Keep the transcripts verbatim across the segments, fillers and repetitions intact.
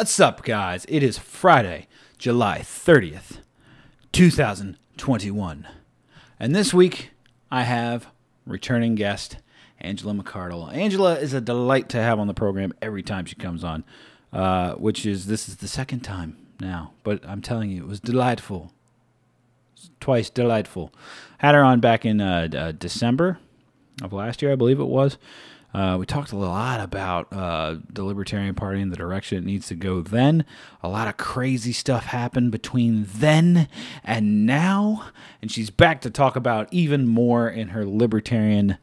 What's up, guys? It is Friday, July thirtieth, two thousand twenty-one. And this week, I have returning guest, Angela McArdle. Angela is a delight to have on the program every time she comes on, uh, which is, this is the second time now. But I'm telling you, it was delightful. Twice delightful. Had her on back in uh, uh, December of last year, I believe it was. Uh, we talked a lot about uh, the Libertarian Party and the direction it needs to go then. A lot of crazy stuff happened between then and now. And she's back to talk about even more in her Libertarian,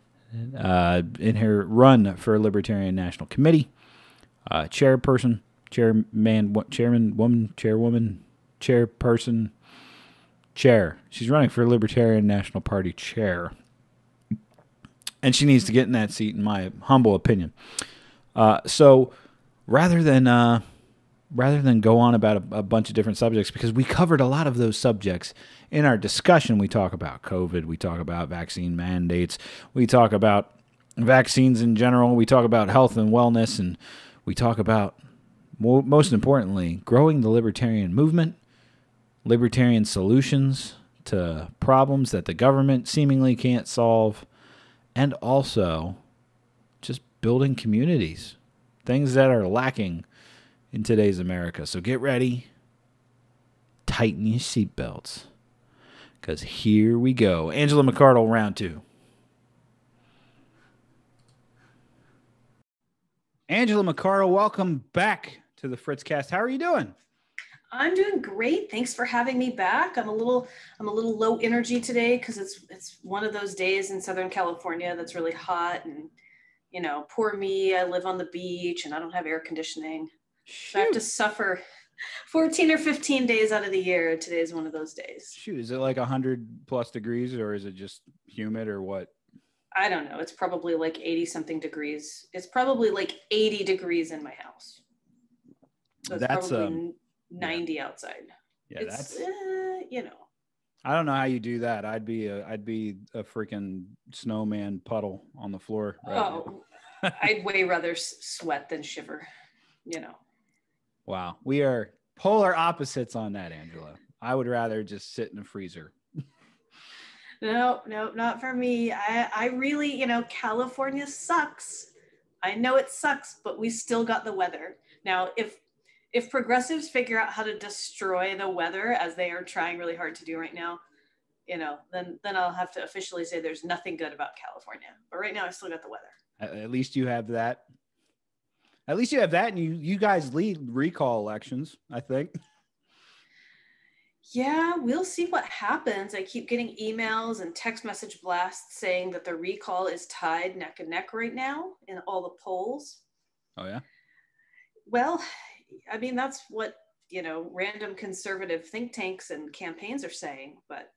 uh, in her run for Libertarian National Committee. Uh, chairperson, chairman, chairman, woman, chairwoman, chairperson, chair. She's running for Libertarian National Party chair. And she needs to get in that seat, in my humble opinion. Uh, so rather than uh, rather than go on about a, a bunch of different subjects, because we covered a lot of those subjects in our discussion, we talk about COVID, we talk about vaccine mandates, we talk about vaccines in general, we talk about health and wellness, and we talk about, well, most importantly, growing the libertarian movement, libertarian solutions to problems that the government seemingly can't solve, and also just building communities, things that are lacking in today's America. So get ready, tighten your seatbelts, because here we go. Angela McArdle, round two. Angela McArdle, welcome back to the Fritzcast. How are you doing? I'm doing great. Thanks for having me back. I'm a little, I'm a little low energy today because it's it's one of those days in Southern California that's really hot, and you know, poor me. I live on the beach and I don't have air conditioning. So I have to suffer fourteen or fifteen days out of the year. Today is one of those days. Shoot, is it like one hundred plus degrees, or is it just humid, or what? I don't know. It's probably like eighty something degrees. It's probably like eighty degrees in my house. So that's a ninety yeah. outside. Yeah, it's, that's uh, you know, I don't know how you do that. I'd be a, I'd be a freaking snowman puddle on the floor. Right oh, I'd way rather sweat than shiver. You know. Wow, we are polar opposites on that, Angela. I would rather just sit in a freezer. no, no, not for me. I, I really, you know, California sucks. I know it sucks, but we still got the weather. Now, if If progressives figure out how to destroy the weather, as they are trying really hard to do right now, you know, then then I'll have to officially say there's nothing good about California. But right now, I still got the weather. At least you have that. At least you have that, and you you guys lead recall elections, I think. Yeah, we'll see what happens. I keep getting emails and text message blasts saying that the recall is tied neck and neck right now in all the polls. Oh yeah. Well, I mean, that's what, you know, random conservative think tanks and campaigns are saying, but,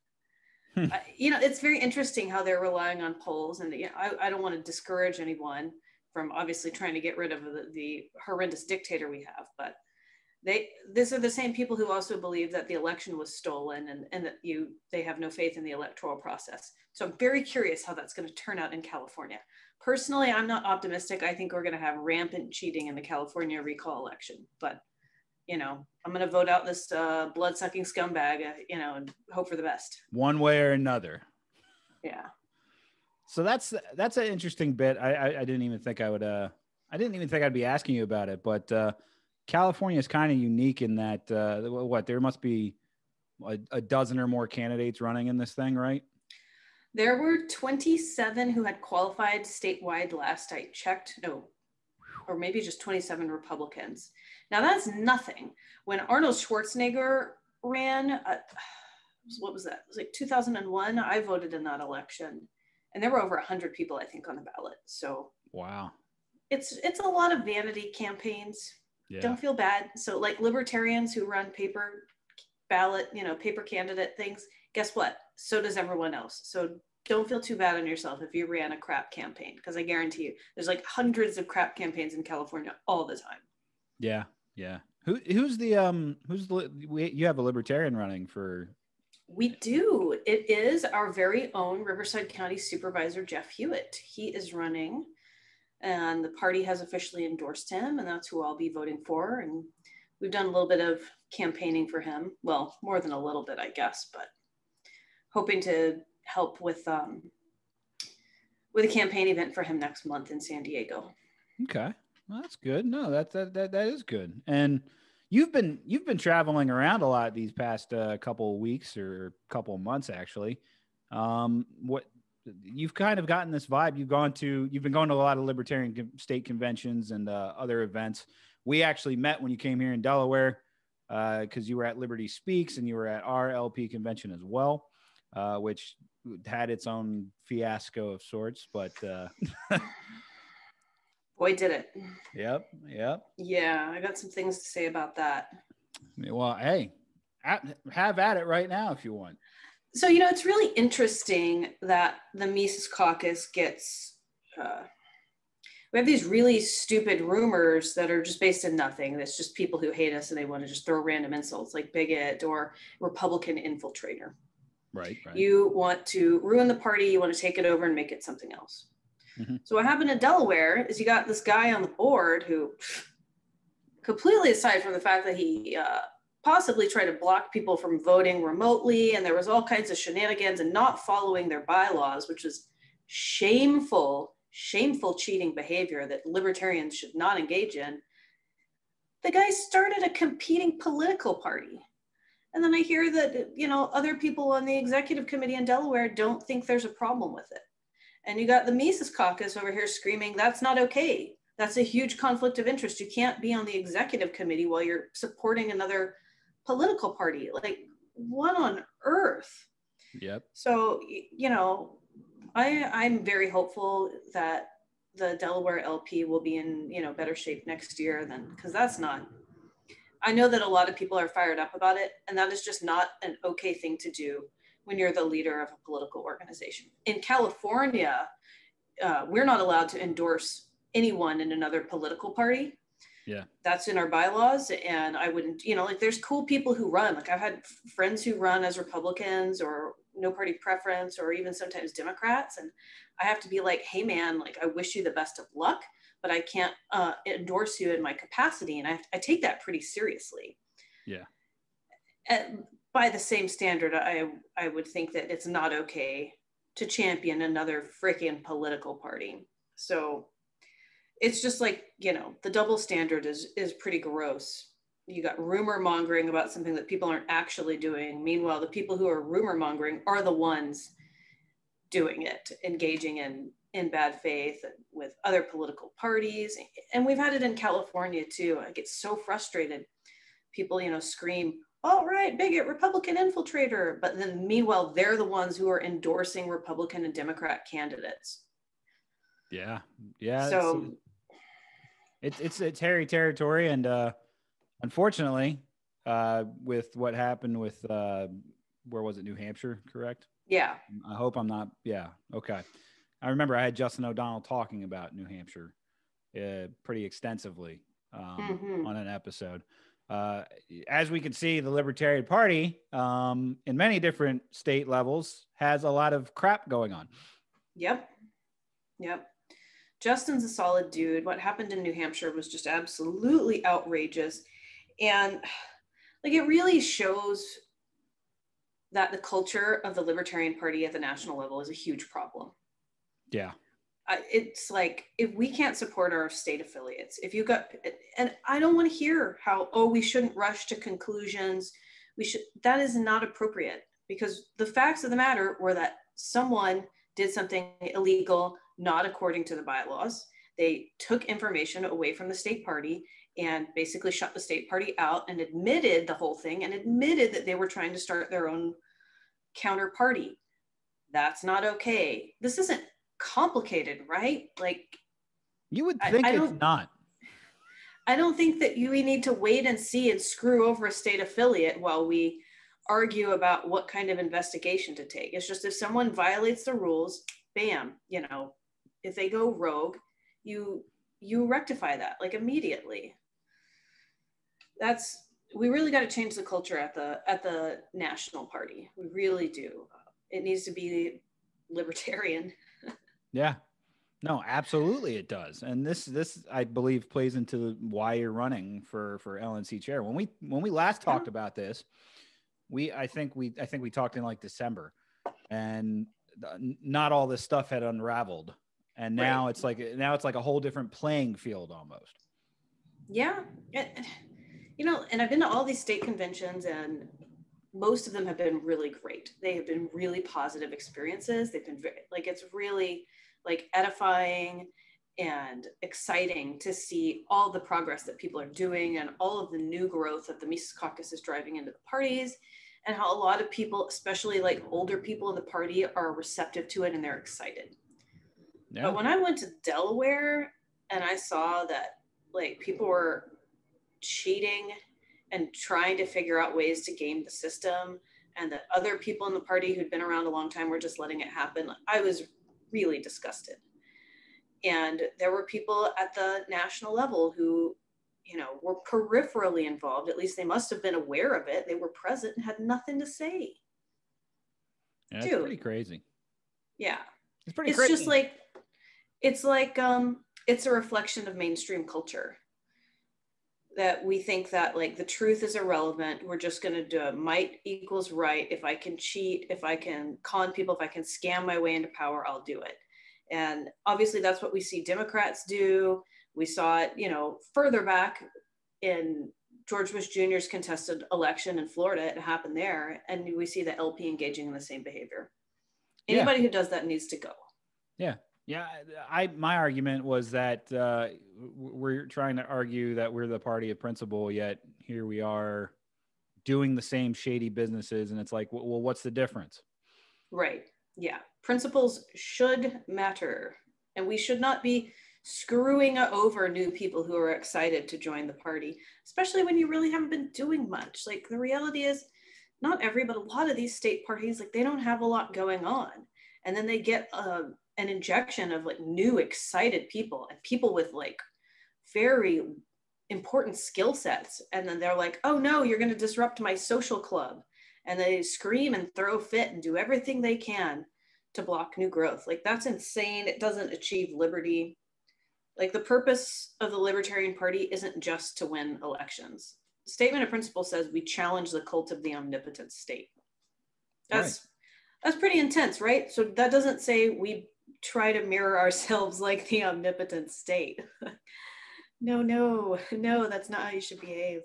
hmm. I, you know, it's very interesting how they're relying on polls, and you know, I, I don't want to discourage anyone from obviously trying to get rid of the, the horrendous dictator we have, but they, these are the same people who also believe that the election was stolen, and, and that you, they have no faith in the electoral process. So I'm very curious how that's going to turn out in California. Personally, I'm not optimistic. I think we're going to have rampant cheating in the California recall election, but you know, I'm going to vote out this uh, blood-sucking scumbag, uh, you know, and hope for the best. One way or another. Yeah. So that's, that's an interesting bit. I, I, I didn't even think I would, uh, I didn't even think I'd be asking you about it, but uh, California is kind of unique in that, uh, what, there must be a, a dozen or more candidates running in this thing, right? There were twenty-seven who had qualified statewide last I checked, no, or maybe just twenty-seven Republicans. Now that's nothing. When Arnold Schwarzenegger ran, uh, what was that? It was like two thousand one. I voted in that election, and there were over one hundred people, I think, on the ballot. So wow, it's it's a lot of vanity campaigns. Yeah. Don't feel bad. So like libertarians who run paper ballot, you know, paper candidate things. Guess what? So does everyone else. So don't feel too bad on yourself if you ran a crap campaign, because I guarantee you there's like hundreds of crap campaigns in California all the time. Yeah. Yeah. Who, who's the, um, who's the, we, you have a libertarian running for. We do. It is our very own Riverside County Supervisor, Jeff Hewitt. He is running, and the party has officially endorsed him, and that's who I'll be voting for. And we've done a little bit of campaigning for him. Well, more than a little bit, I guess, but hoping to help with um, with a campaign event for him next month in San Diego. Okay, well, that's good. No, that that that, that is good. And you've been you've been traveling around a lot these past uh, couple of weeks or couple of months, actually. Um, what you've kind of gotten this vibe. You've gone to you've been going to a lot of libertarian state conventions and uh, other events. We actually met when you came here in Delaware because uh, you were at Liberty Speaks and you were at our L P convention as well, uh, which had its own fiasco of sorts. But uh, boy, did it! Yep, yep. Yeah, I got some things to say about that. Well, hey, have at it right now if you want. So you know, it's really interesting that the Mises Caucus gets. Uh, We have these really stupid rumors that are just based in nothing. That's just people who hate us and they want to just throw random insults like bigot or Republican infiltrator. Right, right. You want to ruin the party. You want to take it over and make it something else. Mm-hmm. So what happened in Delaware is you got this guy on the board who completely, aside from the fact that he uh, possibly tried to block people from voting remotely, and there was all kinds of shenanigans and not following their bylaws, which is shameful. Shameful cheating behavior that libertarians should not engage in. The guy started a competing political party. And then I hear that, you know, other people on the executive committee in Delaware don't think there's a problem with it. And you got the Mises Caucus over here screaming, that's not okay. That's a huge conflict of interest. You can't be on the executive committee while you're supporting another political party. Like, what on earth? Yep. So, you know, I, I'm very hopeful that the Delaware L P will be in, you know, better shape next year than, because that's not, I know that a lot of people are fired up about it, and that is just not an okay thing to do when you're the leader of a political organization. In California, uh, we're not allowed to endorse anyone in another political party. Yeah. That's in our bylaws. And I wouldn't, you know, like there's cool people who run, like I've had friends who run as Republicans or no party preference or even sometimes Democrats. And I have to be like, hey man, like I wish you the best of luck, but I can't uh, endorse you in my capacity. And I, I take that pretty seriously. Yeah. And by the same standard, I, I would think that it's not okay to champion another freaking political party. So it's just like, you know, the double standard is is pretty gross. You got rumor mongering about something that people aren't actually doing. Meanwhile, the people who are rumor mongering are the ones doing it, engaging in, in bad faith with other political parties. And we've had it in California too. I get so frustrated. People, you know, scream, all right, bigot, Republican infiltrator. But then meanwhile, they're the ones who are endorsing Republican and Democrat candidates. Yeah. Yeah. So it's, it's, it's hairy territory. And, uh, Unfortunately, uh, with what happened with, uh, where was it, New Hampshire, correct? Yeah. I hope I'm not, yeah, okay. I remember I had Justin O'Donnell talking about New Hampshire uh, pretty extensively um, mm-hmm. on an episode. Uh, as we can see, the Libertarian Party um, in many different state levels has a lot of crap going on. Yep, yep. Justin's a solid dude. What happened in New Hampshire was just absolutely outrageous. And like, it really shows that the culture of the Libertarian Party at the national level is a huge problem. Yeah. Uh, it's like, if we can't support our state affiliates, if you got, and I don't want to hear how, oh, we shouldn't rush to conclusions. We should, that is not appropriate, because the facts of the matter were that someone did something illegal, not according to the bylaws. They took information away from the state party and basically shut the state party out and admitted the whole thing and admitted that they were trying to start their own counter party. That's not okay. This isn't complicated, right? Like, you would think I, I it's not. I don't think that you, we need to wait and see and screw over a state affiliate while we argue about what kind of investigation to take. It's just, if someone violates the rules, bam, you know, if they go rogue, you you rectify that like immediately. That's, we really got to change the culture at the at the national party. We really do. It needs to be libertarian. Yeah, No, absolutely it does. And this, this I believe, plays into why you're running for, for L N C chair. When we, when we last talked yeah. about this, we, I think we, I think we talked in like December, and not all this stuff had unraveled. And now right. it's like, now it's like a whole different playing field almost. Yeah. It, you know, and I've been to all these state conventions, and most of them have been really great. They have been really positive experiences. They've been very, like, it's really like edifying and exciting to see all the progress that people are doing and all of the new growth that the Mises Caucus is driving into the parties, and how a lot of people, especially like older people in the party, are receptive to it and they're excited. Yeah. But when I went to Delaware and I saw that like people were cheating and trying to figure out ways to game the system, and that other people in the party who'd been around a long time were just letting it happen, I was really disgusted. And there were people at the national level who, you know, were peripherally involved. At least they must have been aware of it. They were present and had nothing to say. Yeah, dude, it's pretty crazy. Yeah. It's pretty it's crazy. It's just like, it's like, um, it's a reflection of mainstream culture, that we think that like the truth is irrelevant. We're just going to do a might equals right. If I can cheat, if I can con people, if I can scam my way into power, I'll do it. And obviously that's what we see Democrats do. We saw it, you know, further back in George Bush Junior's contested election in Florida. It happened there. And we see the L P engaging in the same behavior. Anybody yeah. who does that needs to go. Yeah. Yeah, I my argument was that uh, we're trying to argue that we're the party of principle, yet here we are doing the same shady businesses, and it's like, well, what's the difference? Right. Yeah. Principles should matter, and we should not be screwing over new people who are excited to join the party, especially when you really haven't been doing much. Like, the reality is, not every, but a lot of these state parties, like, they don't have a lot going on, and then they get a uh, an injection of like new excited people and people with like very important skill sets. And then they're like, oh no, you're going to disrupt my social club. And they scream and throw fit and do everything they can to block new growth. Like, that's insane. It doesn't achieve liberty. Like, the purpose of the Libertarian Party isn't just to win elections. Statement of principle says we challenge the cult of the omnipotent state. That's, right. that's pretty intense, right? So that doesn't say we try to mirror ourselves like the omnipotent state. no, no, no, that's not how you should behave.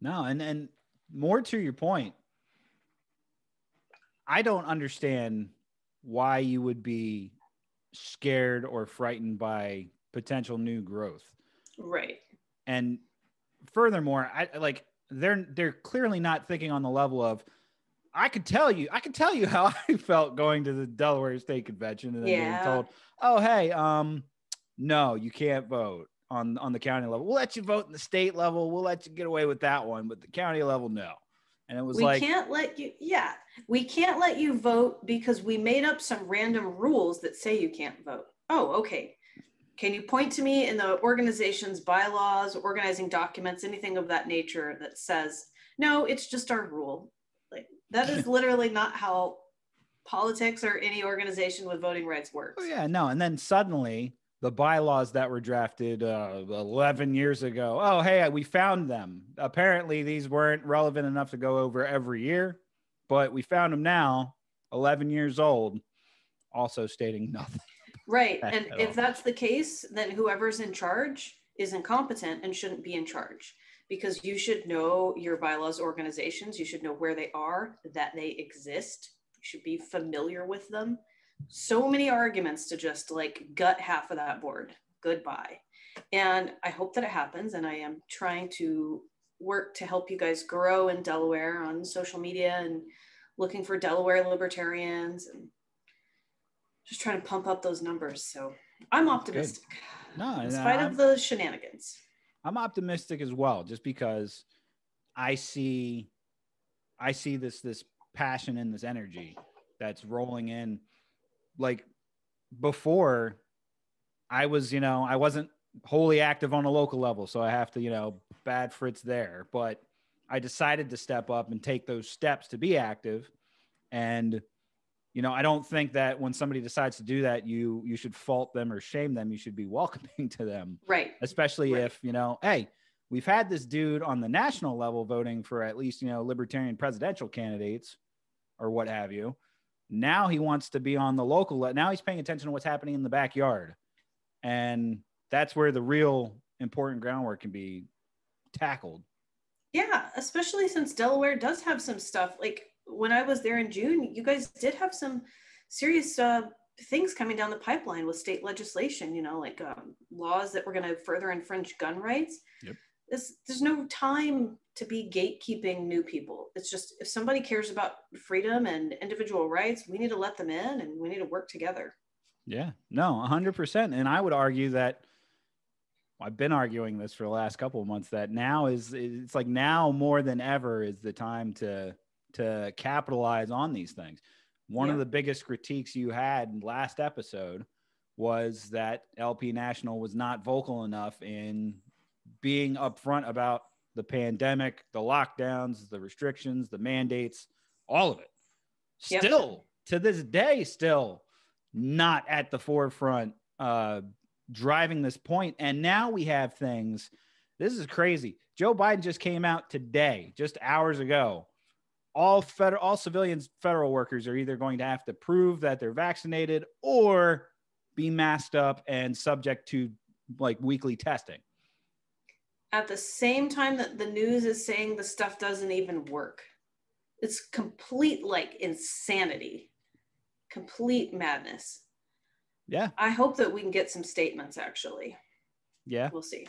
No, and, and more to your point, I don't understand why you would be scared or frightened by potential new growth. Right. And furthermore, I like they're they're clearly not thinking on the level of, I could tell you, I could tell you how I felt going to the Delaware State Convention, and then yeah. being told, "Oh, hey, um, no, you can't vote on on the county level. We'll let you vote in the state level. We'll let you get away with that one, but the county level, no." And it was we like, we can't let you. Yeah, we can't let you vote because we made up some random rules that say you can't vote. Oh, okay. Can you point to me in the organization's bylaws, organizing documents, anything of that nature that says no? It's just our rule. Like, that is literally not how politics or any organization with voting rights works. Oh, yeah, no. And then suddenly the bylaws that were drafted uh, eleven years ago, oh, hey, we found them. Apparently these weren't relevant enough to go over every year, but we found them now, eleven years old, also stating nothing. Right. And if all. that's the case, then whoever's in charge is incompetent and shouldn't be in charge. Because you should know your bylaws organizations. You should know where they are, that they exist. You should be familiar with them. So many arguments to just like gut half of that board. Goodbye. And I hope that it happens. And I am trying to work to help you guys grow in Delaware on social media and looking for Delaware libertarians and just trying to pump up those numbers. So I'm optimistic. Good. No, in spite no, of the shenanigans. I'm optimistic as well, just because I see, I see this, this passion and this energy that's rolling in. Like, before I was, you know, I wasn't wholly active on a local level, so I have to, you know, bad Fritz there, but I decided to step up and take those steps to be active. And, you know, I don't think that when somebody decides to do that, you you should fault them or shame them. You should be welcoming to them. Right. Especially right. if, you know, hey, we've had this dude on the national level voting for at least, you know, libertarian presidential candidates or what have you. Now he wants to be on the local level. Now he's paying attention to what's happening in the backyard. And that's where the real important groundwork can be tackled. Yeah, especially since Delaware does have some stuff. Like when I was there in June, you guys did have some serious uh, things coming down the pipeline with state legislation, you know, like um, laws that were going to further infringe gun rights. Yep. This, there's no time to be gatekeeping new people. It's just if somebody cares about freedom and individual rights, we need to let them in and we need to work together. Yeah, no, one hundred percent. And I would argue that I've been arguing this for the last couple of months that now is, it's like now more than ever is the time to, to capitalize on these things. One yeah. of the biggest critiques you had in last episode was that L P National was not vocal enough in being upfront about the pandemic, the lockdowns, the restrictions, the mandates, all of it. Still, yep. to this day, still not at the forefront, uh, driving this point. And now we have things, this is crazy. Joe Biden just came out today, just hours ago. All federal, all civilians, federal workers are either going to have to prove that they're vaccinated or be masked up and subject to like weekly testing. At the same time that the news is saying the stuff doesn't even work. It's complete like insanity, complete madness. Yeah. I hope that we can get some statements actually. Yeah. We'll see.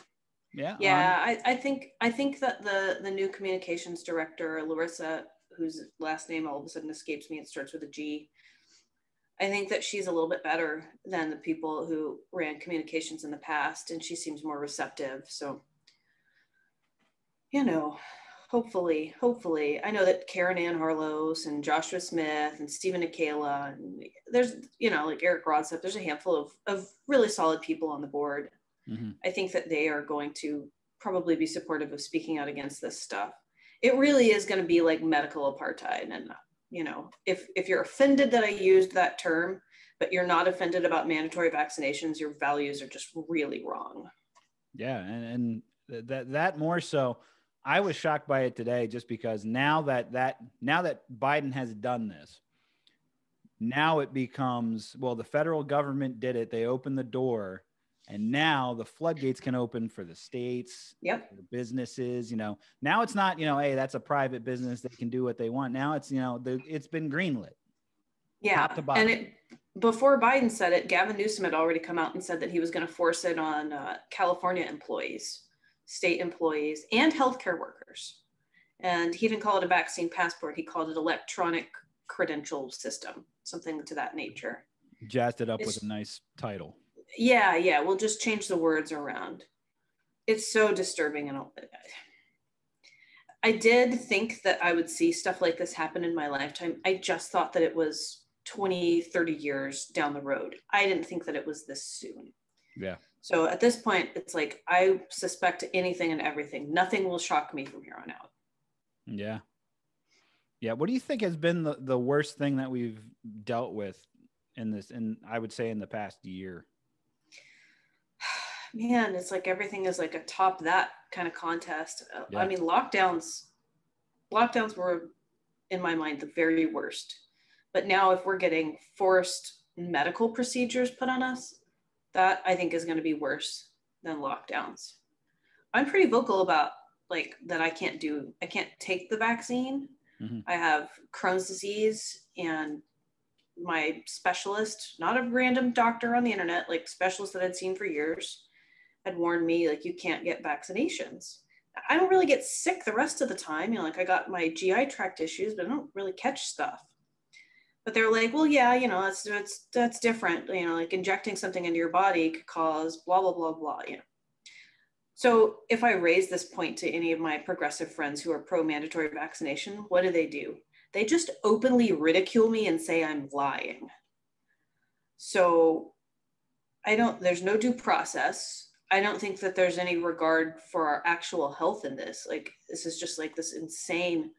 Yeah. Yeah. Um, I, I think, I think that the, the new communications director, Larissa, whose last name all of a sudden escapes me, it starts with a G. I think that she's a little bit better than the people who ran communications in the past, and she seems more receptive. So, you know, hopefully, hopefully, I know that Karen Ann Harlows and Joshua Smith and Steven Akela, and there's, you know, like Eric Grossoff, there's a handful of, of really solid people on the board. Mm-hmm. I think that they are going to probably be supportive of speaking out against this stuff. It really is going to be like medical apartheid. And, you know, if, if you're offended that I used that term, but you're not offended about mandatory vaccinations, your values are just really wrong. Yeah. And, and that, that more so, I was shocked by it today, just because now that that now that Biden has done this, now it becomes, well, the federal government did it. They opened the door, and now the floodgates can open for the states, yep. for the businesses. You know, now it's not, you know, hey, that's a private business. They can do what they want. Now it's, you know, the, it's been greenlit. Yeah, top to bottom. And it, before Biden said it, Gavin Newsom had already come out and said that he was going to force it on uh, California employees. State employees and healthcare workers. And he didn't call it a vaccine passport. He called it electronic credential system, something to that nature. Jazzed it up it's, with a nice title. Yeah, yeah. We'll just change the words around. It's so disturbing. And I did think that I would see stuff like this happen in my lifetime. I just thought that it was twenty, thirty years down the road. I didn't think that it was this soon. Yeah. So at this point, it's like, I suspect anything and everything. Nothing will shock me from here on out. Yeah. Yeah. What do you think has been the, the worst thing that we've dealt with in this, in, I would say in the past year? Man, it's like everything is like a top that kind of contest. Yeah. I mean, lockdowns, lockdowns were, in my mind, the very worst. But now if we're getting forced medical procedures put on us, that I think is going to be worse than lockdowns. I'm pretty vocal about like that I can't do, I can't take the vaccine. Mm-hmm. I have Crohn's disease, and my specialist, not a random doctor on the internet, like specialist that I'd seen for years, had warned me like you can't get vaccinations. I don't really get sick the rest of the time. You know, like I got my G I tract issues, but I don't really catch stuff. But they're like, well, yeah, you know, that's, that's, that's different. You know, like injecting something into your body could cause blah, blah, blah, blah, you know. So if I raise this point to any of my progressive friends who are pro-mandatory vaccination, what do they do? They just openly ridicule me and say I'm lying. So I don't, there's no due process. I don't think that there's any regard for our actual health in this. Like, this is just like this insane,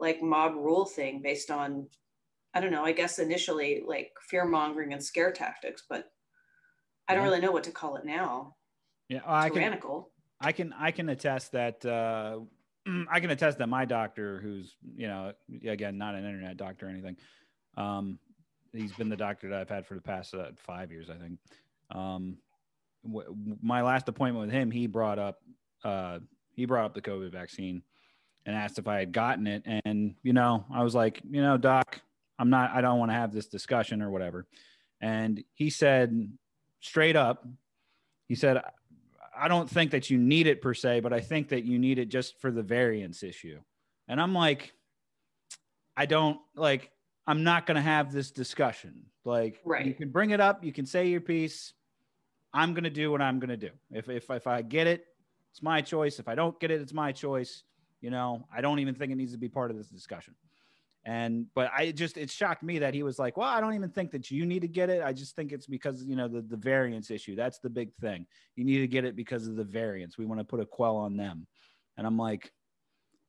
like mob rule thing based on I don't know, I guess initially like fear mongering and scare tactics, but I don't yeah. really know what to call it now. Yeah, uh, tyrannical. I can, I can, I can attest that, uh, I can attest that my doctor, who's, you know, again, not an internet doctor or anything. Um, he's been the doctor that I've had for the past uh, five years, I think. Um, w- my last appointment with him, he brought up, uh, he brought up the COVID vaccine and asked if I had gotten it. And, you know, I was like, you know, doc, I'm not, I don't want to have this discussion or whatever. And he said straight up, he said, I don't think that you need it per se, but I think that you need it just for the variance issue. And I'm like, I don't like, I'm not going to have this discussion. Like right. you can bring it up. You can say your piece. I'm going to do what I'm going to do. If, if, if I get it, it's my choice. If I don't get it, it's my choice. You know, I don't even think it needs to be part of this discussion. And, but I just, it shocked me that he was like, well, I don't even think that you need to get it. I just think it's because, you know, the, the variance issue, that's the big thing. You need to get it because of the variance. We want to put a quell on them. And I'm like,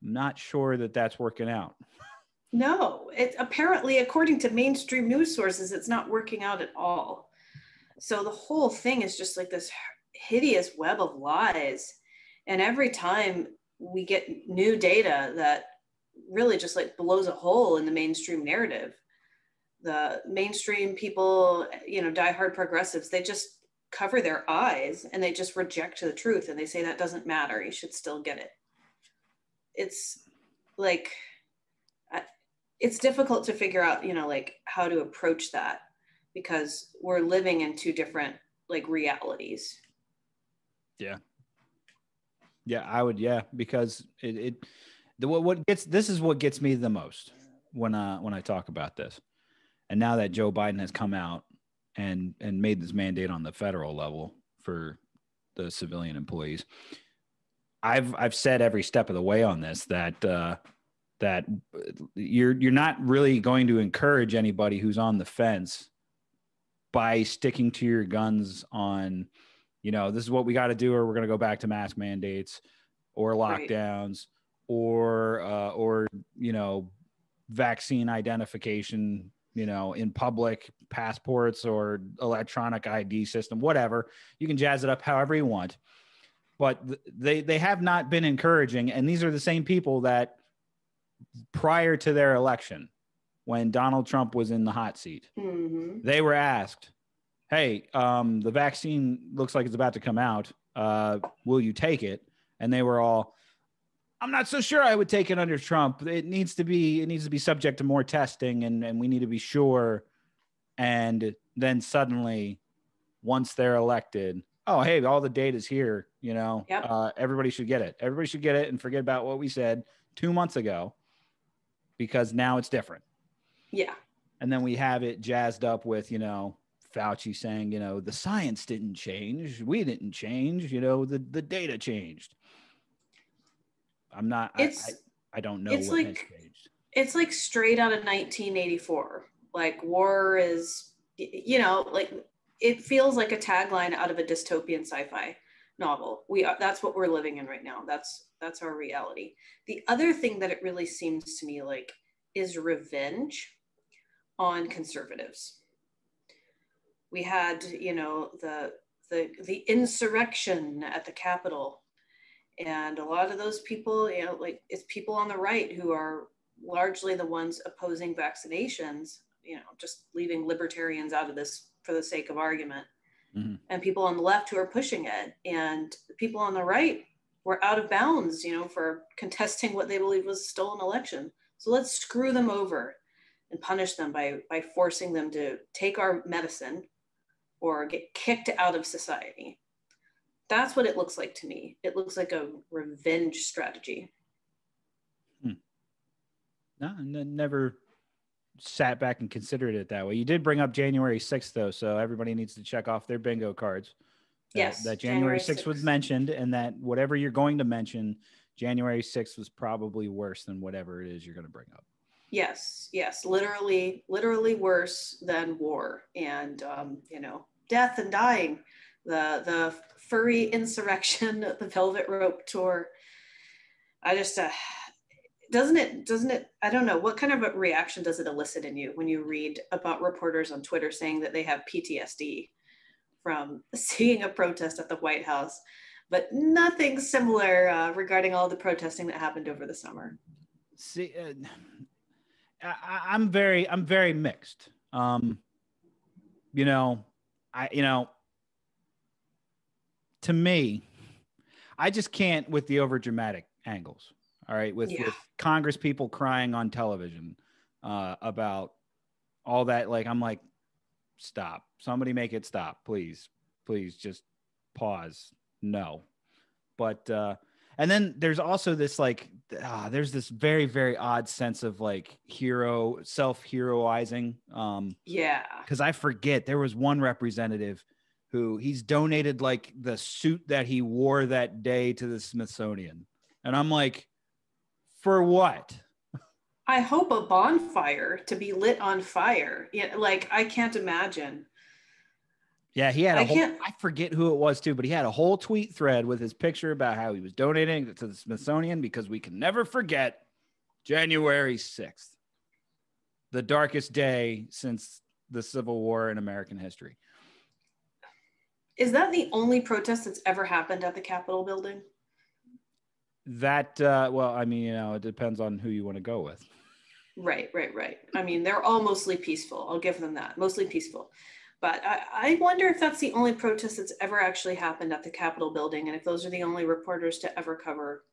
not sure that that's working out. No, it's apparently, according to mainstream news sources, it's not working out at all. So the whole thing is just like this hideous web of lies. And every time we get new data that really just like blows a hole in the mainstream narrative. The mainstream people, you know, diehard progressives, they just cover their eyes and they just reject the truth. And they say, that doesn't matter. You should still get it. It's like, it's difficult to figure out, you know, like how to approach that because we're living in two different like realities. Yeah. Yeah, I would. Yeah. Because it, it, The, what, what gets this is what gets me the most when I when I talk about this, and now that Joe Biden has come out and and made this mandate on the federal level for the civilian employees, I've I've said every step of the way on this that uh, that you're you're not really going to encourage anybody who's on the fence by sticking to your guns on, you know, this is what we got to do or we're going to go back to mask mandates or lockdowns. Right. or, uh, or, you know, vaccine identification, you know, in public passports or electronic I D system, whatever. You can jazz it up however you want, but th- they, they have not been encouraging. And these are the same people that prior to their election, when Donald Trump was in the hot seat, mm-hmm. they were asked, hey, um, the vaccine looks like it's about to come out. Uh, will you take it? And they were all, I'm not so sure I would take it under Trump. It needs to be, it needs to be subject to more testing and, and we need to be sure. And then suddenly once they're elected, oh, hey, all the data's here, you know, yep. uh, everybody should get it. Everybody should get it and forget about what we said two months ago because now it's different. Yeah. And then we have it jazzed up with, you know, Fauci saying, you know, the science didn't change. We didn't change, you know, the, the data changed. I'm not, it's, I, I, I don't know. It's what like, it's like straight out of nineteen eighty-four. Like war is, you know, like it feels like a tagline out of a dystopian sci-fi novel. We are, that's what we're living in right now. That's, that's our reality. The other thing that it really seems to me like is revenge on conservatives. We had, you know, the, the, the insurrection at the Capitol. And a lot of those people, you know, like it's people on the right who are largely the ones opposing vaccinations, you know, just leaving libertarians out of this for the sake of argument. Mm-hmm. And people on the left who are pushing it. And people on the right were out of bounds, you know, for contesting what they believe was a stolen election. So let's screw them over and punish them by, by forcing them to take our medicine or get kicked out of society. That's what it looks like to me. It looks like a revenge strategy. Hmm. No, I never sat back and considered it that way. You did bring up January sixth, though, so everybody needs to check off their bingo cards. That, yes. That January sixth was mentioned, and that whatever you're going to mention, January sixth was probably worse than whatever it is you're going to bring up. Yes, yes. Literally, literally worse than war and, um, you know, death and dying. The, the furry insurrection, the velvet rope tour. I just, uh, doesn't it, doesn't it, I don't know, what kind of a reaction does it elicit in you when you read about reporters on Twitter saying that they have P T S D from seeing a protest at the White House, but nothing similar uh, regarding all the protesting that happened over the summer? See, uh, I, I'm very, I'm very mixed. Um, you know, I, you know, to me, I just can't with the overdramatic angles. All right. With, yeah. with Congress people crying on television uh, about all that. Like, I'm like, stop, somebody make it stop, please, please just pause. No. But, uh, and then there's also this, like, ah, there's this very, very odd sense of like hero self-heroizing. Um, yeah. Cause I forget there was one representative who he's donated like the suit that he wore that day to the Smithsonian. And I'm like, for what? I hope a bonfire to be lit on fire. Yeah, like, I can't imagine. Yeah, he had a I whole, can't... I forget who it was too, but he had a whole tweet thread with his picture about how he was donating to the Smithsonian because we can never forget January sixth, the darkest day since the Civil War in American history. Is that the only protest that's ever happened at the Capitol building? That, uh, well, I mean, you know, it depends on who you want to go with. Right, right, right. I mean, they're all mostly peaceful. I'll give them that, mostly peaceful. But I, I wonder if that's the only protest that's ever actually happened at the Capitol building, and if those are the only reporters to ever cover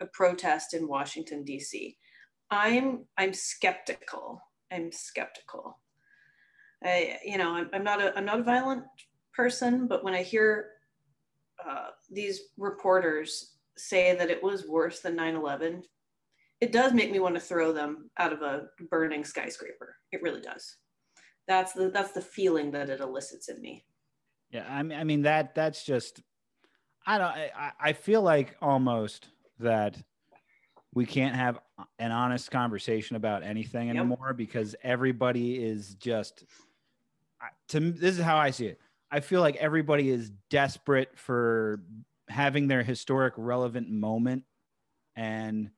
a protest in Washington, D C. I'm, I'm skeptical. I'm skeptical. I, you know, I'm, I'm not a, I'm not a violent person, but when I hear uh, these reporters say that it was worse than nine eleven, it does make me want to throw them out of a burning skyscraper. It really does. That's the, that's the feeling that it elicits in me. Yeah, I mean, I mean that that's just, I don't, I, I feel like almost that we can't have an honest conversation about anything anymore. Yep. Because everybody is just, to this is how I see it. I feel like everybody is desperate for having their historic relevant moment, and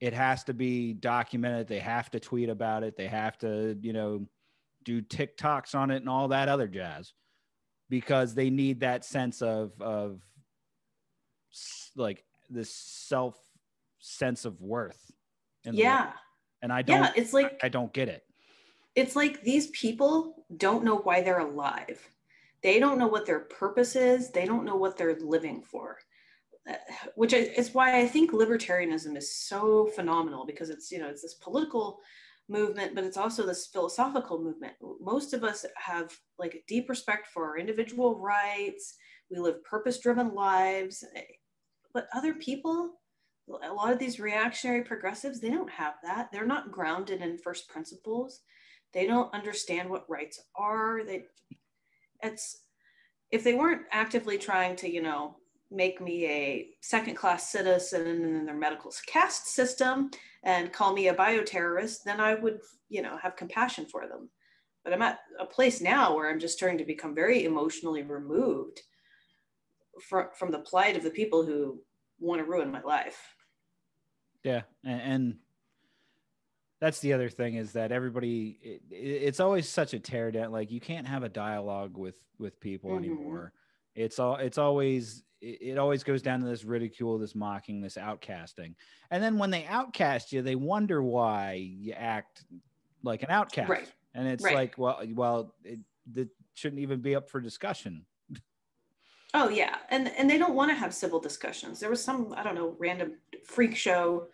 it has to be documented. They have to tweet about it. They have to, you know, do TikToks on it and all that other jazz, because they need that sense of, of like this self sense of worth. Yeah. And I don't, yeah, it's like, I don't get it. It's like these people don't know why they're alive. They don't know what their purpose is. They don't know what they're living for, uh, which is why I think libertarianism is so phenomenal, because it's, you know, it's this political movement, but it's also this philosophical movement. Most of us have like a deep respect for our individual rights. We live purpose-driven lives, but other people, a lot of these reactionary progressives, they don't have that. They're not grounded in first principles. They don't understand what rights are. They It's, if they weren't actively trying to, you know, make me a second-class citizen in their medical caste system and call me a bioterrorist, then I would, you know, have compassion for them. But I'm at a place now where I'm just starting to become very emotionally removed from, from the plight of the people who want to ruin my life. Yeah, and, and that's the other thing, is that everybody, it, it's always such a tear down. Like, you can't have a dialogue with, with people mm-hmm. anymore. It's all, it's always, it, it always goes down to this ridicule, this mocking, this outcasting. And then when they outcast you, they wonder why you act like an outcast. Right. And it's right. like, well, well, it, that shouldn't even be up for discussion. Oh yeah. And, and they don't want to have civil discussions. There was some, I don't know, random freak show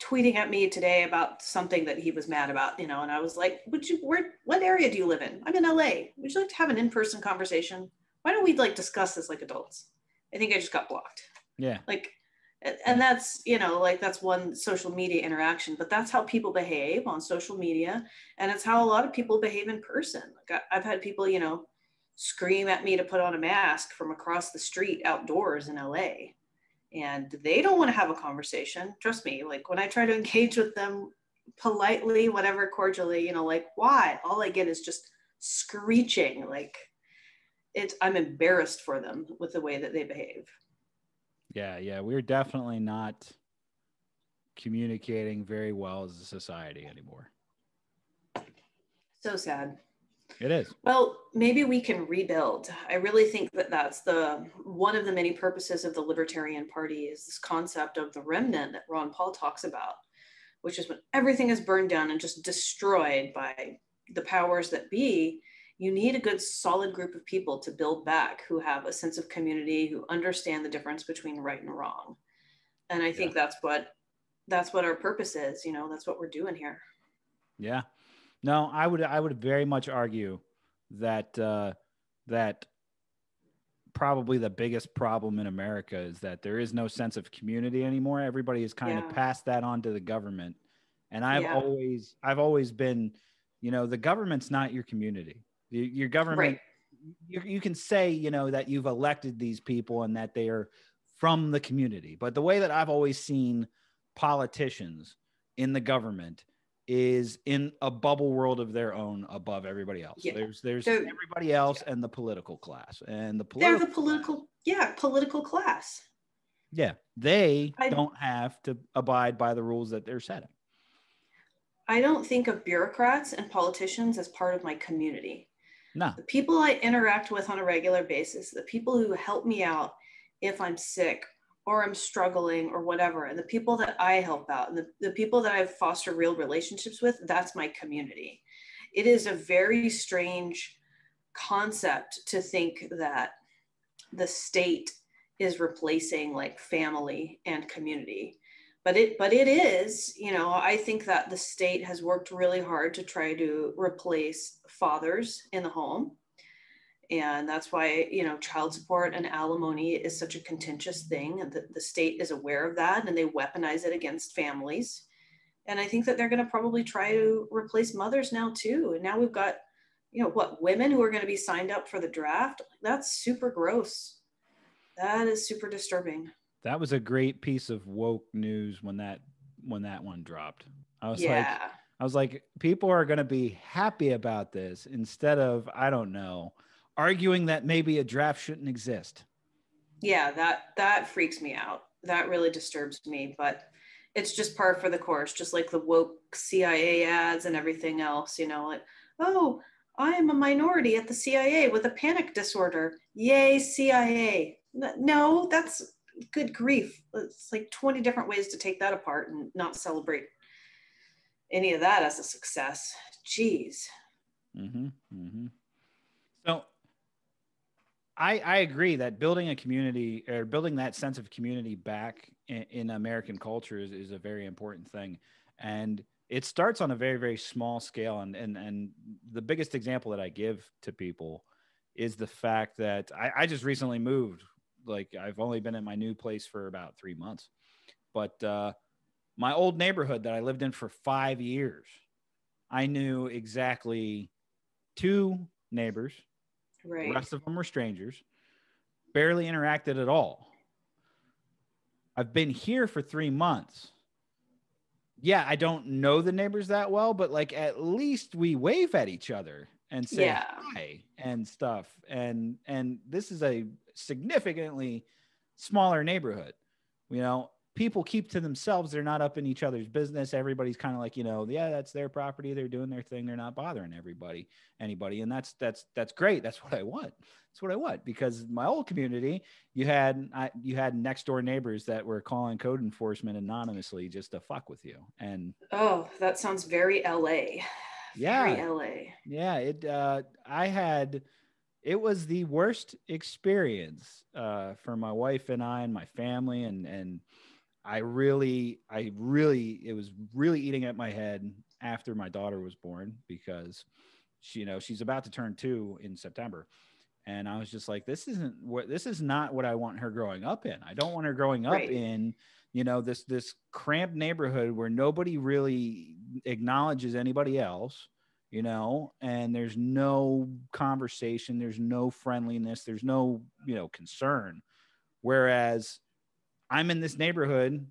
tweeting at me today about something that he was mad about, you know, and I was like, would you, where, what area do you live in? I'm in L A. Would you like to have an in-person conversation? Why don't we like discuss this like adults? I think I just got blocked. Yeah. Like, and that's, you know, like that's one social media interaction, but that's how people behave on social media. And it's how a lot of people behave in person. Like I, I've had people, you know, scream at me to put on a mask from across the street outdoors in L A. And they don't want to have a conversation. Trust me, like when I try to engage with them politely, whatever, cordially, you know, like why? All I get is just screeching. Like it's, I'm embarrassed for them with the way that they behave. Yeah, yeah, we're definitely not communicating very well as a society anymore. So sad. It is. Well, maybe we can rebuild. I really think that that's the one of the many purposes of the Libertarian Party is this concept of the remnant that Ron Paul talks about, which is when everything is burned down and just destroyed by the powers that be, you need a good solid group of people to build back who have a sense of community, who understand the difference between right and wrong. And I think yeah. that's what that's what our purpose is, you know, that's what we're doing here. Yeah. No, I would I would very much argue that uh, that probably the biggest problem in America is that there is no sense of community anymore. Everybody has kind yeah. of passed that on to the government, and I've yeah. always I've always been, you know, the government's not your community. Your, your government, right. you, you can say, you know, that you've elected these people and that they are from the community, but the way that I've always seen politicians in the government is in a bubble world of their own above everybody else. Yeah. There's there's they're, everybody else yeah. and the political class. And the political They're the political, class, yeah, political class. Yeah. They I, don't have to abide by the rules that they're setting. I don't think of bureaucrats and politicians as part of my community. No. The people I interact with on a regular basis, the people who help me out if I'm sick or I'm struggling or whatever, and the people that I help out and the, the people that I've fostered real relationships with, that's my community. It is a very strange concept to think that the state is replacing like family and community, but it, but it is, you know, I think that the state has worked really hard to try to replace fathers in the home. And that's why, you know, child support and alimony is such a contentious thing. And the, the state is aware of that and they weaponize it against families. And I think that they're going to probably try to replace mothers now too. And now we've got, you know, what, women who are going to be signed up for the draft. That's super gross. That is super disturbing. That was a great piece of woke news when that, when that one dropped. I was yeah. like, I was like, people are going to be happy about this instead of, I don't know, arguing that maybe a draft shouldn't exist. Yeah, that that freaks me out. That really disturbs me, but it's just par for the course, just like the woke C I A ads and everything else, you know, like, oh, I am a minority at the C I A with a panic disorder. Yay, C I A. No, that's good grief. It's like twenty different ways to take that apart and not celebrate any of that as a success. Jeez. Mm-hmm, mm-hmm. So, I, I agree that building a community or building that sense of community back in, in American culture is, is a very important thing. And it starts on a very, very small scale. And, and, and the biggest example that I give to people is the fact that I, I just recently moved. Like I've only been in my new place for about three months, but uh, my old neighborhood that I lived in for five years, I knew exactly two neighbors. Right. The rest of them were strangers, barely interacted at all. I've been here for three months. Yeah, I don't know the neighbors that well, but like at least we wave at each other and say yeah. hi and stuff. And and this is a significantly smaller neighborhood. You know, people keep to themselves. They're not up in each other's business. Everybody's kind of like, you know, yeah, that's their property. They're doing their thing. They're not bothering everybody, anybody. And that's, that's, that's great. That's what I want. That's what I want. Because my old community, you had, I, you had next door neighbors that were calling code enforcement anonymously just to fuck with you. And oh, that sounds very L A. Yeah. Very L A. Yeah. It, uh, I had, it was the worst experience, uh, for my wife and I and my family and, and, I really, I really, it was really eating at my head after my daughter was born because she, you know, she's about to turn two in September. And I was just like, this isn't what, this is not what I want her growing up in. I don't want her growing up right. in, you know, this, this cramped neighborhood where nobody really acknowledges anybody else, you know, and there's no conversation, there's no friendliness, there's no, you know, concern. Whereas I'm in this neighborhood.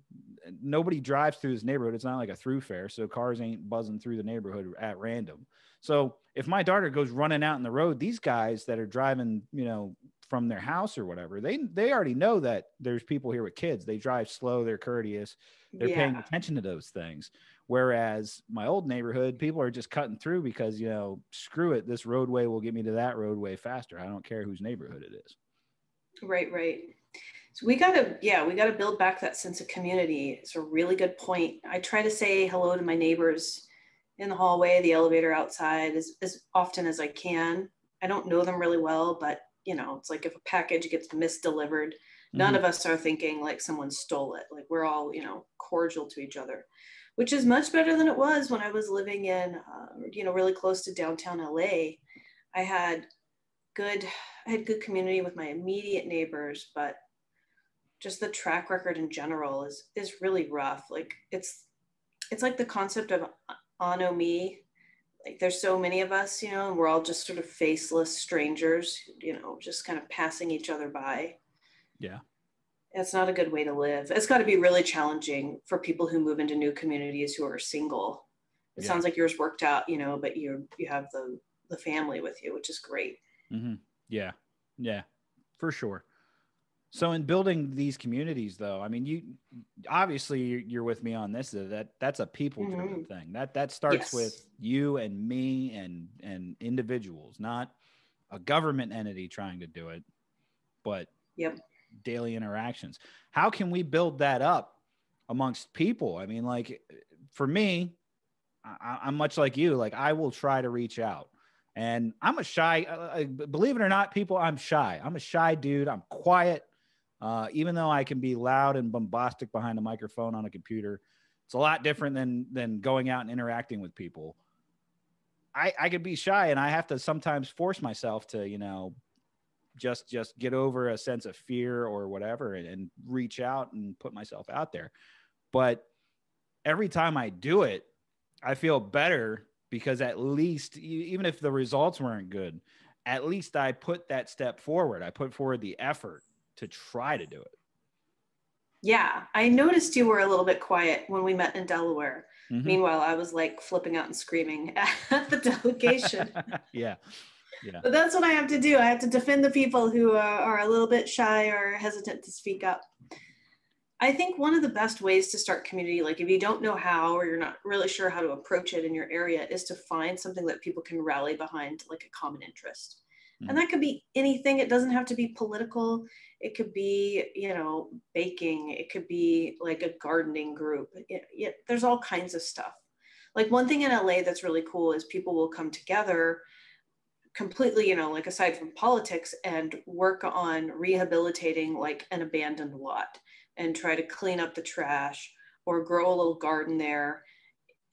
Nobody drives through this neighborhood. It's not like a through fare. So cars ain't buzzing through the neighborhood at random. So if my daughter goes running out in the road, these guys that are driving, you know, from their house or whatever, they they already know that there's people here with kids. They drive slow, they're courteous, they're yeah. paying attention to those things. Whereas my old neighborhood, people are just cutting through because, you know, screw it, this roadway will get me to that roadway faster. I don't care whose neighborhood it is. Right, right. So we gotta, yeah, we gotta build back that sense of community. It's a really good point. I try to say hello to my neighbors in the hallway, the elevator, outside, as, as often as I can. I don't know them really well, but you know, it's like if a package gets misdelivered, none mm-hmm. of us are thinking like someone stole it. Like we're all, you know, cordial to each other, which is much better than it was when I was living in, uh, you know, really close to downtown L A. I had good, I had good community with my immediate neighbors, but just the track record in general is is really rough. Like it's, it's like the concept of ano me. Like there's so many of us, you know, and we're all just sort of faceless strangers, you know, just kind of passing each other by. Yeah. That's not a good way to live. It's got to be really challenging for people who move into new communities who are single. It yeah. sounds like yours worked out, you know, but you you have the, the family with you, which is great. Mm-hmm. Yeah. Yeah, for sure. So in building these communities though, I mean, you, obviously you're with me on this, that that's a people driven mm-hmm. thing that, that starts yes. with you and me and, and individuals, not a government entity trying to do it, but yep. daily interactions. How can we build that up amongst people? I mean, like for me, I, I'm much like you, like I will try to reach out. And I'm a shy, uh, believe it or not, people, I'm shy. I'm a shy dude. I'm quiet. Uh, even though I can be loud and bombastic behind a microphone on a computer, it's a lot different than than going out and interacting with people. I, I could be shy, and I have to sometimes force myself to, you know, just just get over a sense of fear or whatever and, and reach out and put myself out there. But every time I do it, I feel better because at least, even if the results weren't good, at least I put that step forward. I put forward the effort to try to do it. Yeah, I noticed you were a little bit quiet when we met in Delaware. Mm-hmm. Meanwhile, I was like flipping out and screaming at the delegation. yeah. yeah. But that's what I have to do. I have to defend the people who are, are a little bit shy or hesitant to speak up. I think one of the best ways to start community, like if you don't know how, or you're not really sure how to approach it in your area, is to find something that people can rally behind, like a common interest. And that could be anything. It doesn't have to be political. It could be, you know, baking. It could be like a gardening group. It, it, there's all kinds of stuff. Like one thing in L A that's really cool is people will come together completely, you know, like aside from politics, and work on rehabilitating like an abandoned lot and try to clean up the trash or grow a little garden there.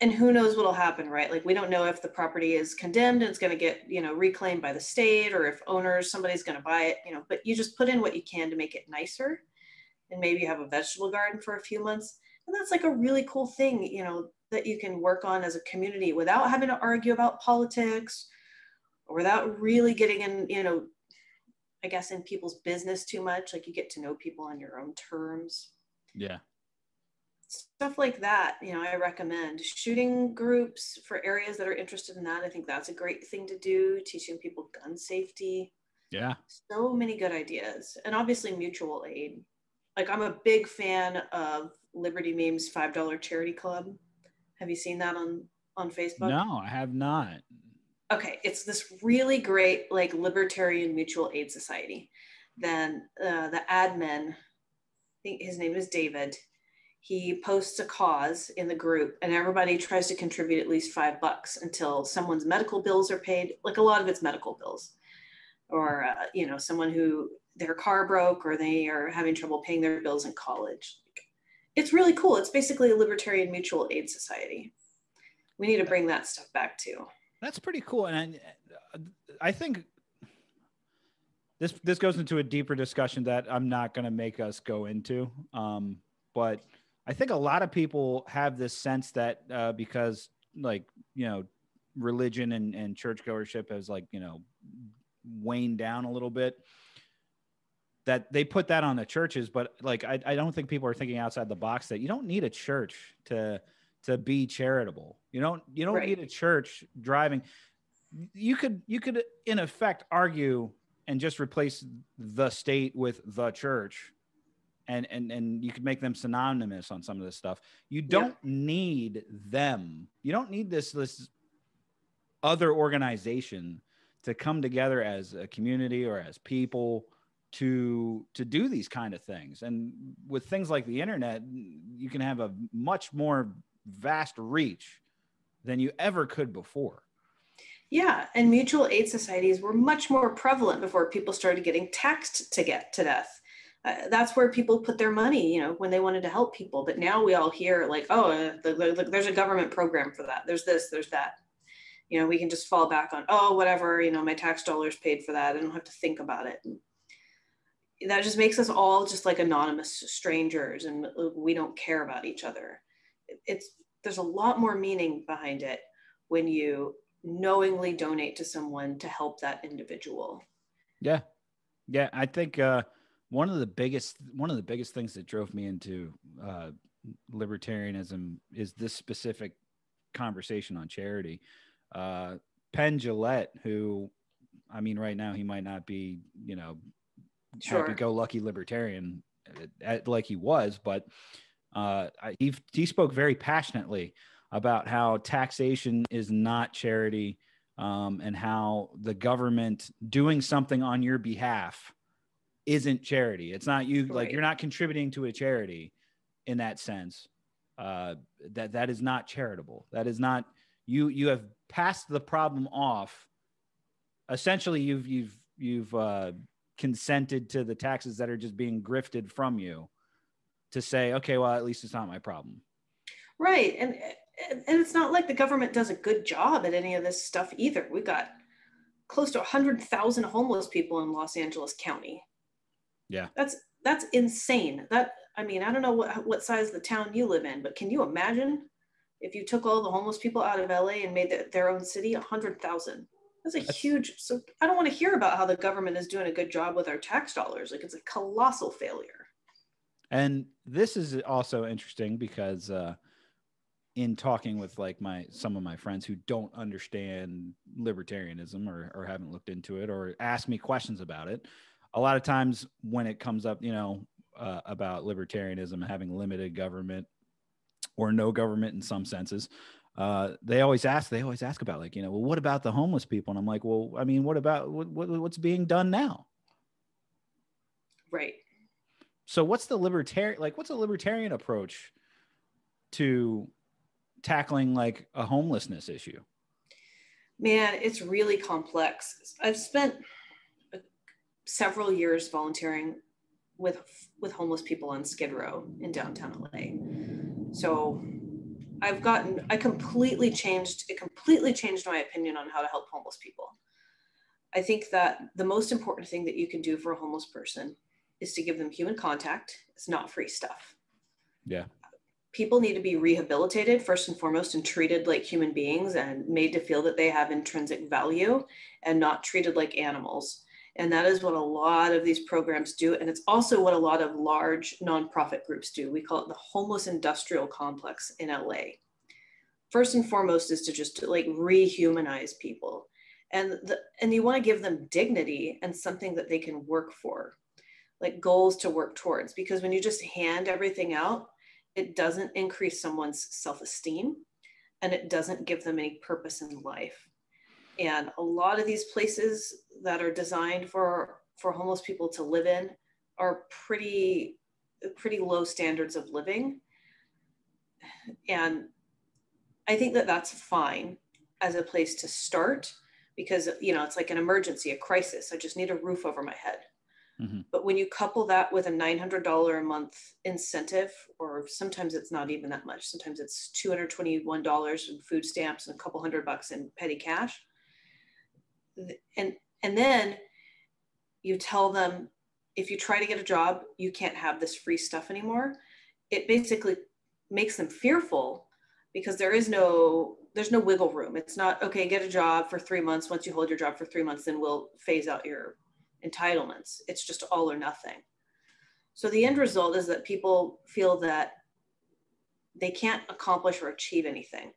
And who knows what'll happen, right? Like we don't know if the property is condemned and it's going to get, you know, reclaimed by the state, or if owners, somebody's going to buy it, you know, but you just put in what you can to make it nicer. And maybe you have a vegetable garden for a few months. And that's like a really cool thing, you know, that you can work on as a community without having to argue about politics or without really getting in, you know, I guess in people's business too much. Like you get to know people on your own terms. Yeah. Stuff like that, you know, I recommend shooting groups for areas that are interested in that. I think that's a great thing to do, teaching people gun safety. Yeah. So many good ideas. And obviously mutual aid. Like I'm a big fan of Liberty Meme's five dollar charity club. Have you seen that on, on Facebook? No, I have not. Okay. It's this really great, like libertarian mutual aid society. Then uh, the admin, I think his name is David. He posts a cause in the group and everybody tries to contribute at least five bucks until someone's medical bills are paid. Like a lot of it's medical bills, or, uh, you know, someone who their car broke or they are having trouble paying their bills in college. It's really cool. It's basically a libertarian mutual aid society. We need to bring that stuff back too. That's pretty cool. And I, I think this, this goes into a deeper discussion that I'm not going to make us go into, um, but I think a lot of people have this sense that uh, because like, you know, religion and, and churchgoership has like, you know, waned down a little bit, that they put that on the churches. But like, I, I don't think people are thinking outside the box that you don't need a church to, to be charitable. You don't, you don't right. need a church driving. You could, you could in effect argue and just replace the state with the church, and and and you could make them synonymous on some of this stuff. You don't yeah. need them. You don't need this this other organization to come together as a community or as people to to do these kind of things. And with things like the internet, you can have a much more vast reach than you ever could before. Yeah, and mutual aid societies were much more prevalent before people started getting taxed to get to death. Uh, that's where people put their money, you know, when they wanted to help people. But now we all hear like, oh, uh, the, the, there's a government program for that. There's this, there's that. You know, we can just fall back on, oh, whatever, you know, my tax dollars paid for that. I don't have to think about it. And that just makes us all just like anonymous strangers, and we don't care about each other. It's there's a lot more meaning behind it when you knowingly donate to someone to help that individual. Yeah. Yeah. I think uh, one of the biggest, one of the biggest things that drove me into uh, libertarianism is this specific conversation on charity. Uh, Penn Jillette, who, I mean, right now he might not be, you know, sure. happy-go-lucky libertarian at, at, like he was, but uh, I, he, he spoke very passionately about how taxation is not charity, um, and how the government doing something on your behalf isn't charity. It's not you, right. like you're not contributing to a charity in that sense. Uh, that that is not charitable. That is not you. You have passed the problem off. Essentially, you've you've you've uh, consented to the taxes that are just being grifted from you to say, okay, well, at least it's not my problem. Right, and. And it's not like the government does a good job at any of this stuff either. We've got close to one hundred thousand homeless people in Los Angeles County. Yeah. That's that's insane. That I mean, I don't know what, what size the town you live in, but can you imagine if you took all the homeless people out of L A and made the, their own city one hundred thousand? That's a that's, huge... So I don't want to hear about how the government is doing a good job with our tax dollars. Like, it's a colossal failure. And this is also interesting because... Uh, in talking with like my some of my friends who don't understand libertarianism or, or haven't looked into it or ask me questions about it, a lot of times when it comes up, you know, uh, about libertarianism having limited government or no government in some senses, uh, they always ask they always ask about like, you know, well, what about the homeless people? And I'm like, well, I mean, what about what, what what's being done now? Right. So what's the libertarian like? What's a libertarian approach to tackling like a homelessness issue? Man, it's really complex. I've spent several years volunteering with with homeless people on Skid Row in downtown L A. So I've gotten, I completely changed, it completely changed my opinion on how to help homeless people. I think that the most important thing that you can do for a homeless person is to give them human contact. It's not free stuff. Yeah. People need to be rehabilitated first and foremost and treated like human beings and made to feel that they have intrinsic value and not treated like animals. And that is what a lot of these programs do. And it's also what a lot of large nonprofit groups do. We call it the homeless industrial complex in L A. First and foremost is to just to like rehumanize people. And, the, and you want to give them dignity and something that they can work for, like goals to work towards. Because when you just hand everything out, it doesn't increase someone's self-esteem and it doesn't give them any purpose in life. And a lot of these places that are designed for, for homeless people to live in are pretty, pretty low standards of living. And I think that that's fine as a place to start because, you know, it's like an emergency, a crisis. I just need a roof over my head. Mm-hmm. But when you couple that with a nine hundred dollars a month incentive, or sometimes it's not even that much, sometimes it's two hundred twenty-one dollars in food stamps and a couple hundred bucks in petty cash. And, and then you tell them, if you try to get a job, you can't have this free stuff anymore. It basically makes them fearful because there is no, there's no wiggle room. It's not, okay, get a job for three months. Once you hold your job for three months, then we'll phase out your entitlements. It's just all or nothing. So the end result is that people feel that they can't accomplish or achieve anything.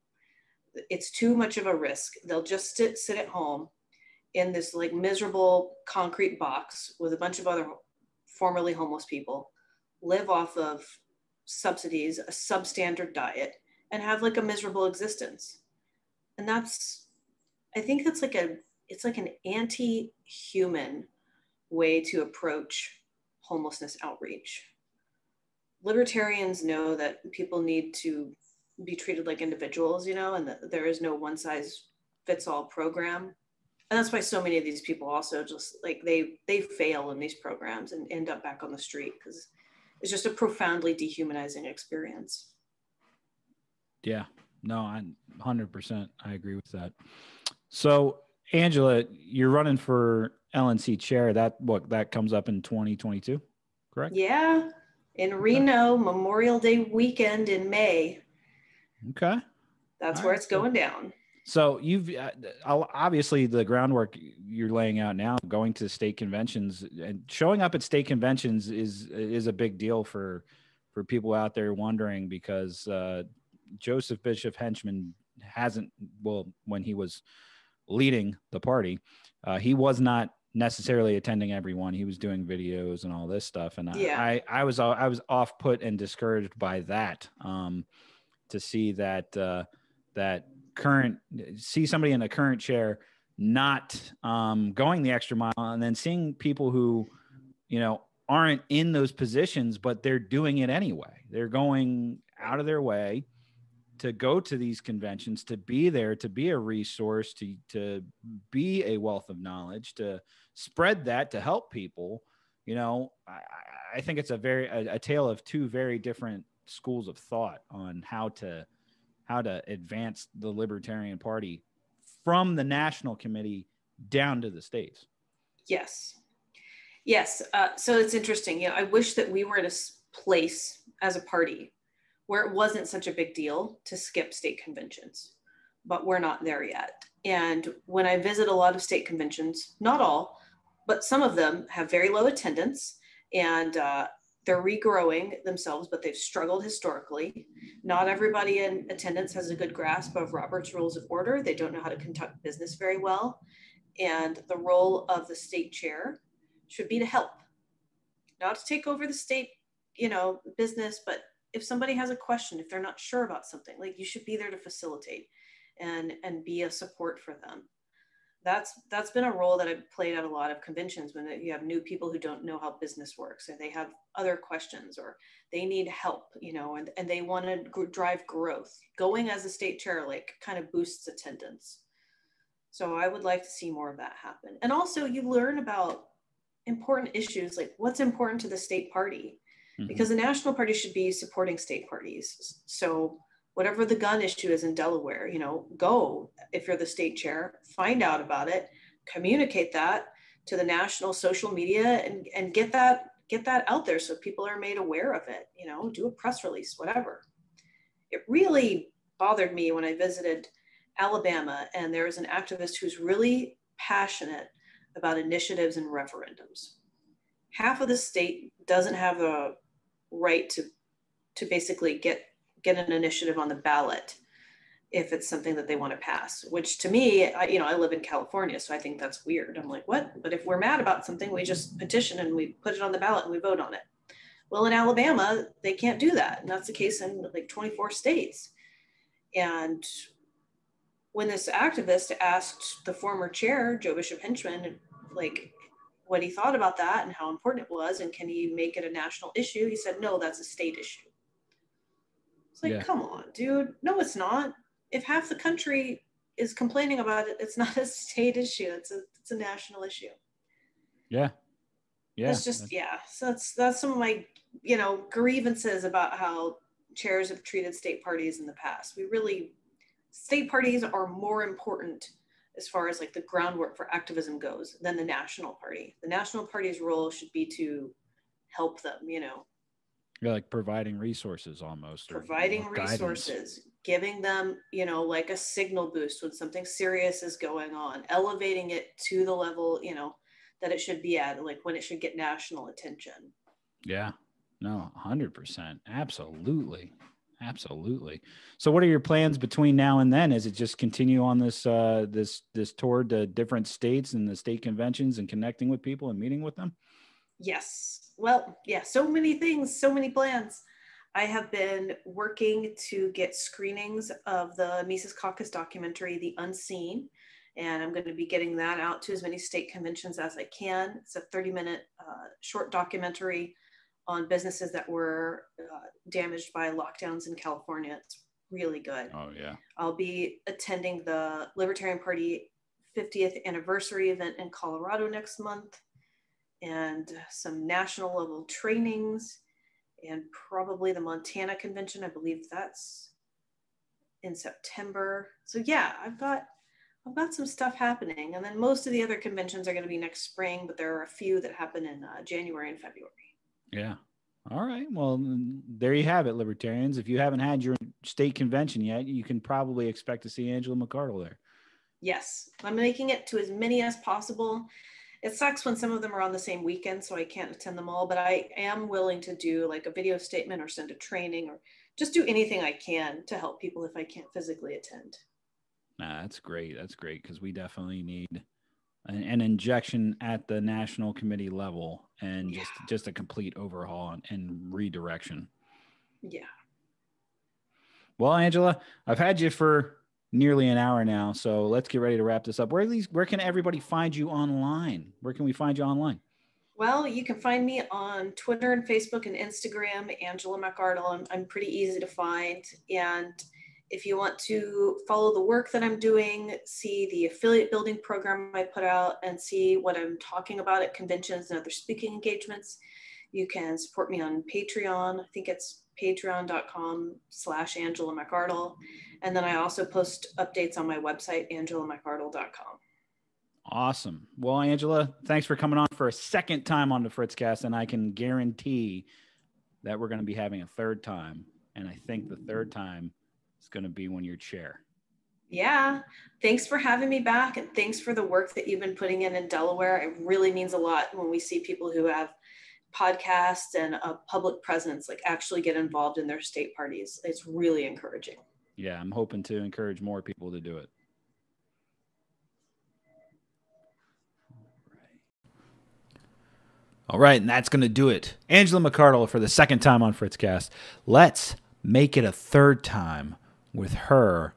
It's too much of a risk. They'll just sit, sit at home in this like miserable concrete box with a bunch of other formerly homeless people, live off of subsidies, a substandard diet, and have like a miserable existence. And that's, I think that's like a, it's like an anti-human way to approach homelessness outreach. Libertarians know that people need to be treated like individuals, you know, and that there is no one size fits all program. And that's why so many of these people also just like they they fail in these programs and end up back on the street, because it's just a profoundly dehumanizing experience. Yeah, no, I'm one hundred percent. I agree with that. So Angela, you're running for L N C chair. That what that comes up in twenty twenty-two, correct? Yeah, in Reno, okay. Memorial Day weekend in May. Okay, that's all where right. It's going down. So you've uh, obviously the groundwork you're laying out now, going to state conventions and showing up at state conventions is is a big deal for for people out there wondering, because uh, Joseph Bishop-Henchman hasn't. Well, when he was leading the party, uh, he was not necessarily attending everyone. He was doing videos and all this stuff, and yeah. I, I I was I was off put and discouraged by that. Um, to see that uh, that. current see somebody in a current chair not um going the extra mile, and then seeing people who, you know, aren't in those positions but they're doing it anyway. They're going out of their way to go to these conventions, to be there, to be a resource, to to be a wealth of knowledge, to spread that, to help people. You know, I, I think it's a very a, a tale of two very different schools of thought on how to how to advance the Libertarian Party from the national committee down to the states. Yes. Yes. Uh, so it's interesting. You know, I wish that we were in a place as a party where it wasn't such a big deal to skip state conventions, but we're not there yet. And when I visit a lot of state conventions, not all, but some of them have very low attendance, and uh, they're regrowing themselves, but they've struggled historically. Not everybody in attendance has a good grasp of Robert's rules of order. They don't know how to conduct business very well. And the role of the state chair should be to help, not to take over the state, you know, business, but if somebody has a question, if they're not sure about something, like you should be there to facilitate and, and be a support for them. That's that's been a role that I've played at a lot of conventions, when you have new people who don't know how business works, or they have other questions, or they need help, you know, and, and they want to g- drive growth. Going as a state chair, like, kind of boosts attendance. So I would like to see more of that happen. And also you learn about important issues, like what's important to the state party, mm-hmm. because the national party should be supporting state parties. So whatever the gun issue is in Delaware, you know, go, if you're the state chair, find out about it, communicate that to the national social media, and, and get that get that out there so people are made aware of it, you know, do a press release, whatever. It really bothered me when I visited Alabama, and there was an activist who's really passionate about initiatives and referendums. Half of the state doesn't have a right to, to basically get get an initiative on the ballot if it's something that they want to pass, which to me, I, you know, I live in California, so I think that's weird. I'm like, what? But if we're mad about something, we just petition and we put it on the ballot and we vote on it. Well, in Alabama, they can't do that. And that's the case in like twenty-four states. And when this activist asked the former chair, Joe Bishop-Henchman, like what he thought about that and how important it was, and can he make it a national issue? He said, no, that's a state issue. It's like, yeah. Come on, dude. No, it's not. If half the country is complaining about it, it's not a state issue. It's a it's a national issue. Yeah, yeah. It's just yeah. So that's that's some of my you know grievances about how chairs have treated state parties in the past. We really state parties are more important as far as like the groundwork for activism goes than the national party. The national party's role should be to help them. You know. You're like providing resources almost. Providing or, or resources, giving them, you know, like a signal boost when something serious is going on, elevating it to the level, you know, that it should be at, like when it should get national attention. Yeah, no, one hundred percent. Absolutely. Absolutely. So what are your plans between now and then? Is it just continue on this uh, this this tour to different states and the state conventions and connecting with people and meeting with them? Yes. Well, yeah, so many things, so many plans. I have been working to get screenings of the Mises Caucus documentary, The Unseen, and I'm going to be getting that out to as many state conventions as I can. It's a thirty minute uh, short documentary on businesses that were uh, damaged by lockdowns in California. It's really good. Oh yeah. I'll be attending the Libertarian Party fiftieth anniversary event in Colorado next month, and some national level trainings, and probably the Montana convention. I believe that's in September. So yeah, I've got, I've got some stuff happening. And then most of the other conventions are going to be next spring, but there are a few that happen in uh, January and February. Yeah. All right. Well, there you have it, Libertarians. If you haven't had your state convention yet, you can probably expect to see Angela McArdle there. Yes. I'm making it to as many as possible. It sucks when some of them are on the same weekend, so I can't attend them all, but I am willing to do like a video statement or send a training or just do anything I can to help people if I can't physically attend. Nah, that's great. That's great, because we definitely need an, an injection at the national committee level, and yeah. just, just a complete overhaul and, and redirection. Yeah. Well, Angela, I've had you for nearly an hour now, so let's get ready to wrap this up. Where at least, where can everybody find you online? Where can we find you online? Well, you can find me on Twitter and Facebook and Instagram, Angela McArdle. I'm, I'm pretty easy to find. And if you want to follow the work that I'm doing, see the affiliate building program I put out and see what I'm talking about at conventions and other speaking engagements, you can support me on Patreon. I think it's patreon dot com slash Angela McArdle. And then I also post updates on my website, angela mcardle dot com. Awesome. Well, Angela, thanks for coming on for a second time on the Fritzcast. And I can guarantee that we're going to be having a third time. And I think the third time is going to be when you're chair. Yeah. Thanks for having me back. And thanks for the work that you've been putting in in Delaware. It really means a lot when we see people who have podcasts and a public presence, like actually get involved in their state parties. It's really encouraging. Yeah, I'm hoping to encourage more people to do it. All right, and that's going to do it. Angela McArdle for the second time on Fritzcast. Let's make it a third time with her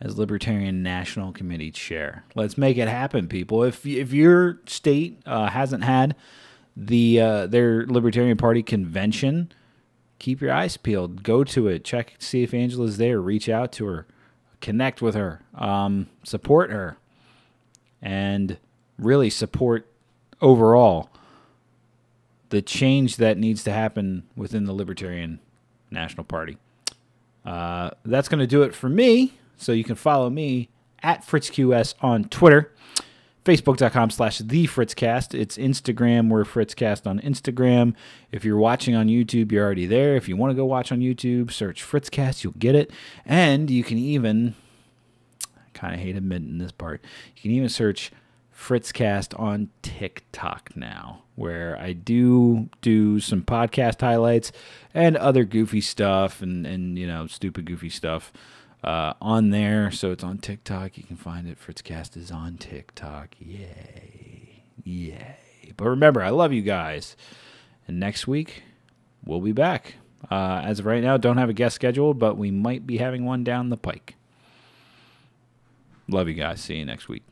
as Libertarian National Committee chair. Let's make it happen, people. If, if your state uh, hasn't had the uh, their Libertarian Party convention, keep your eyes peeled. Go to it. Check, see if Angela's there. Reach out to her. Connect with her. Um, support her. And really support overall the change that needs to happen within the Libertarian National Party. Uh, that's going to do it for me. So you can follow me at FritzQS on Twitter. Facebook dot com slash the Fritzcast. It's Instagram. We're Fritzcast on Instagram. If you're watching on YouTube, you're already there. If you want to go watch on YouTube, search Fritzcast. You'll get it. And you can even, I kind of hate admitting this part, you can even search Fritzcast on TikTok now, where I do do some podcast highlights and other goofy stuff and, and you know, stupid goofy stuff. Uh, on there, so it's on TikTok. You can find it. Fritzcast is on TikTok. Yay. Yay. But remember, I love you guys. And next week, we'll be back. Uh, as of right now, don't have a guest scheduled, but we might be having one down the pike. Love you guys. See you next week.